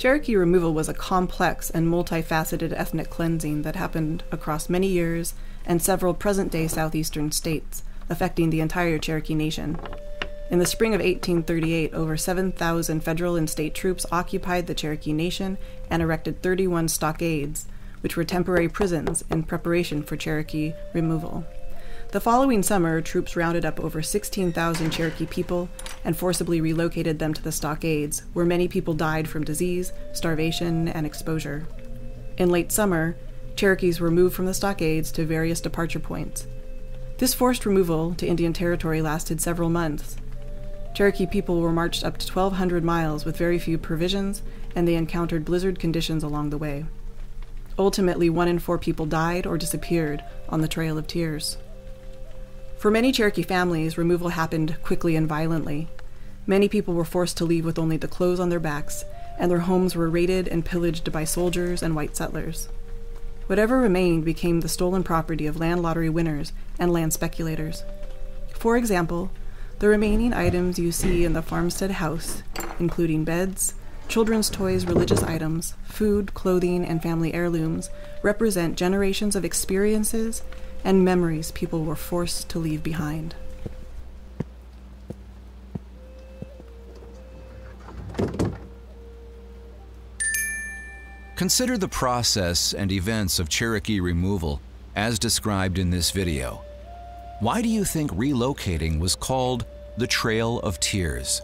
Cherokee removal was a complex and multifaceted ethnic cleansing that happened across many years and several present-day southeastern states, affecting the entire Cherokee Nation. In the spring of 1838, over 7,000 federal and state troops occupied the Cherokee Nation and erected 31 stockades, which were temporary prisons in preparation for Cherokee removal. The following summer, troops rounded up over 16,000 Cherokee people and forcibly relocated them to the stockades, where many people died from disease, starvation, and exposure. In late summer, Cherokees were moved from the stockades to various departure points. This forced removal to Indian Territory lasted several months. Cherokee people were marched up to 1,200 miles with very few provisions, and they encountered blizzard conditions along the way. Ultimately, 1 in 4 people died or disappeared on the Trail of Tears. For many Cherokee families, removal happened quickly and violently. Many people were forced to leave with only the clothes on their backs, and their homes were raided and pillaged by soldiers and white settlers. Whatever remained became the stolen property of land lottery winners and land speculators. For example, the remaining items you see in the farmstead house, including beds, children's toys, religious items, food, clothing, and family heirlooms, represent generations of experiences and memories people were forced to leave behind. Consider the process and events of Cherokee removal as described in this video. Why do you think relocating was called the Trail of Tears?